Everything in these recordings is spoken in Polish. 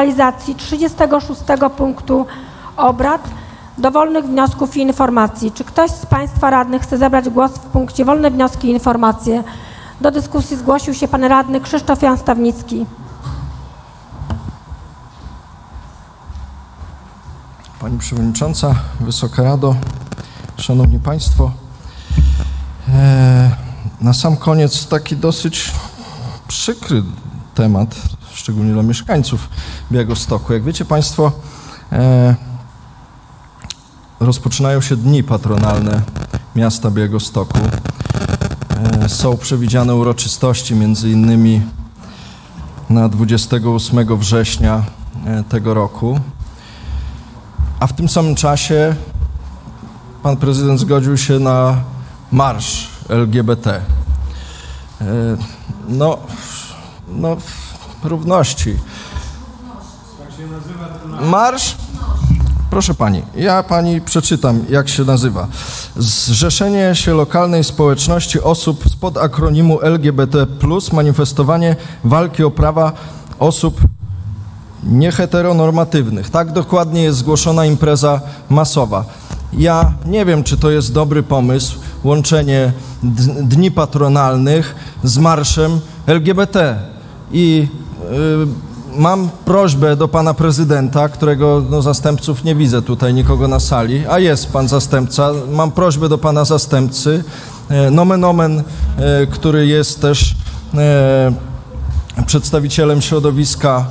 Realizacji 36 punktu obrad, dowolnych wniosków i informacji. Czy ktoś z Państwa radnych chce zabrać głos w punkcie wolne wnioski i informacje? Do dyskusji zgłosił się Pan Radny Krzysztof Jan Stawnicki. Pani Przewodnicząca, Wysoka Rado, Szanowni Państwo. Na sam koniec taki dosyć przykry temat, szczególnie dla mieszkańców Białegostoku. Jak wiecie Państwo, rozpoczynają się dni patronalne miasta Białegostoku. Są przewidziane uroczystości, między innymi na 28 września tego roku. A w tym samym czasie pan prezydent zgodził się na marsz LGBT. No równości. Tak się nazywa ten marsz? Proszę pani, ja pani przeczytam, jak się nazywa. Zrzeszenie się lokalnej społeczności osób spod akronimu LGBT+, manifestowanie walki o prawa osób nieheteronormatywnych. Tak dokładnie jest zgłoszona impreza masowa. Ja nie wiem, czy to jest dobry pomysł, łączenie dni patronalnych z marszem LGBT. I mam prośbę do pana prezydenta, którego zastępców nie widzę tutaj, nikogo na sali, a jest pan zastępca. Mam prośbę do pana zastępcy, nomen omen, który jest też przedstawicielem środowiska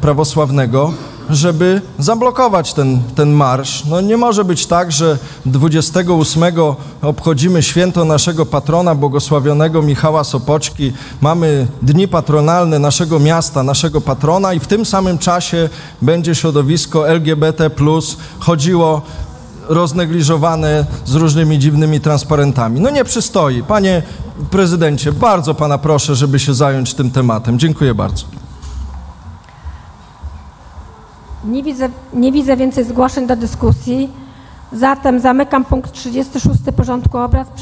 prawosławnego, żeby zablokować ten marsz. No nie może być tak, że 28 obchodzimy święto naszego patrona, błogosławionego Michała Sopoczki, mamy dni patronalne naszego miasta, naszego patrona i w tym samym czasie będzie środowisko LGBT+, chodziło roznegliżowane z różnymi dziwnymi transparentami. No nie przystoi. Panie prezydencie, bardzo pana proszę, żeby się zająć tym tematem. Dziękuję bardzo. Nie widzę więcej zgłoszeń do dyskusji, zatem zamykam punkt 36 porządku obrad.